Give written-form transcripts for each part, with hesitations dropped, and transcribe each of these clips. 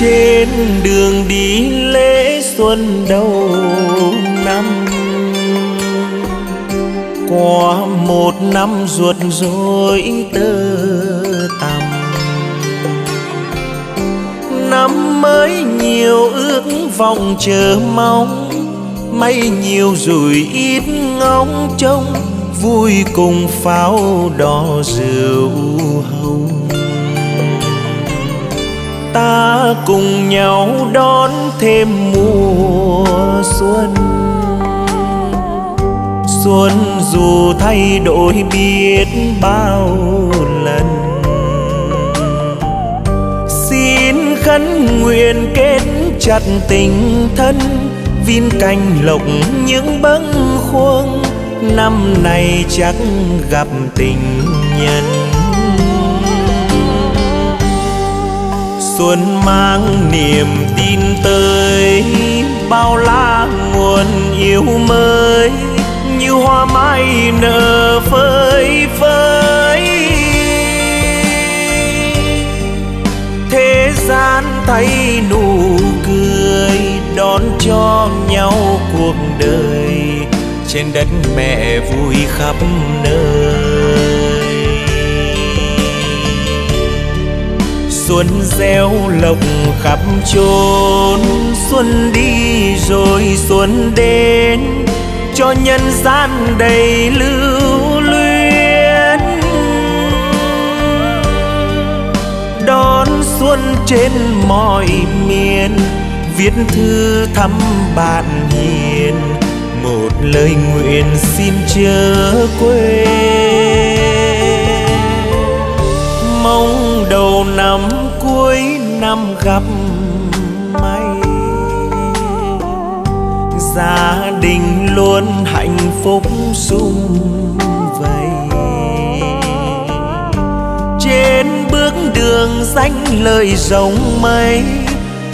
trên đường đi lễ xuân đầu năm. Qua một năm ruột rối tơ tằm, năm mới nhiều ước vọng chờ mong, may nhiều rủi ít ngóng trông, vui cùng pháo đỏ rượu hồng. Ta cùng nhau đón thêm mùa xuân. Xuân dù thay đổi biết bao lần, xin khấn nguyện kết chặt tình thân, vin cành lộc những bâng khuâng, năm nay chắc gặp tình nhân. Xuân mang niềm tin tới bao la nguồn yêu mới, như hoa mai nở phơi phới. Thế gian thấy nụ cười, đón cho nhau cuộc đời, trên đất mẹ vui khắp nơi. Xuân gieo lộc khắp chốn, xuân đi rồi xuân đến, cho nhân gian đầy lưu luyến. Đón xuân trên mọi miền, viết thư thăm bạn hiền, một lời nguyện xin chớ quên. Mong đầu năm cuối năm gặp may, gia đình luôn hạnh phúc sum vầy. Trên bước đường danh lời rồng mây,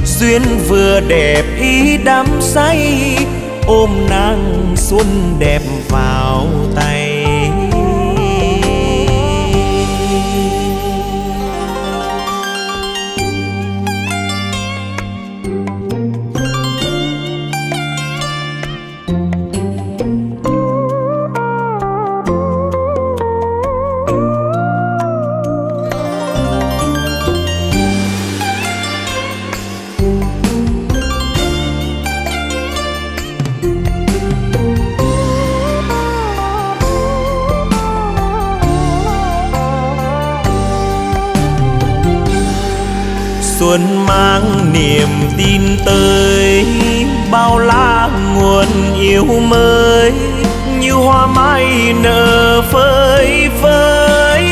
duyên vừa đẹp ý đắm say, ôm nàng xuân đẹp vào tay. Xuân mang niềm tin tới bao la nguồn yêu mới, như hoa mai nở phơi phới.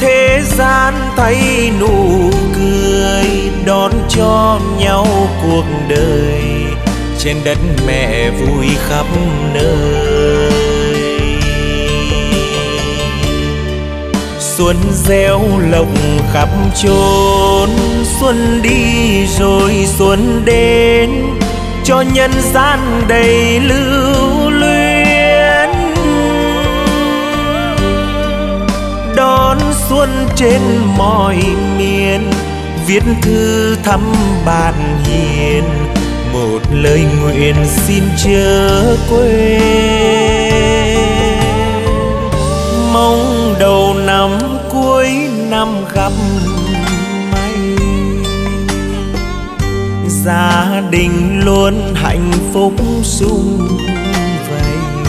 Thế gian thấy nụ cười, đón cho nhau cuộc đời, trên đất mẹ vui khắp nơi. Xuân gieo lộc khắp chốn, xuân đi rồi xuân đến, cho nhân gian đầy lưu luyến. Đón xuân trên mọi miền, viết thư thăm bạn hiền, một lời nguyện xin chớ quên. Mong đầu năm cuối năm gặp may, gia đình luôn hạnh phúc sum vầy.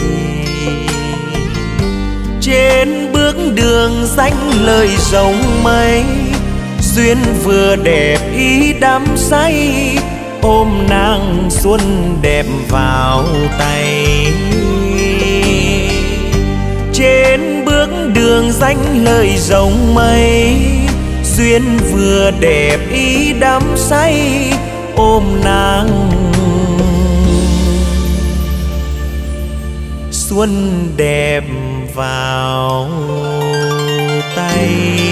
Trên bước đường danh lời rồng mây, duyên vừa đẹp ý đắm say, ôm nàng xuân đẹp vào tay. Trên bước đường danh lời rồng mây, duyên vừa đẹp ý đắm say, ôm nàng xuân đẹp vào tay.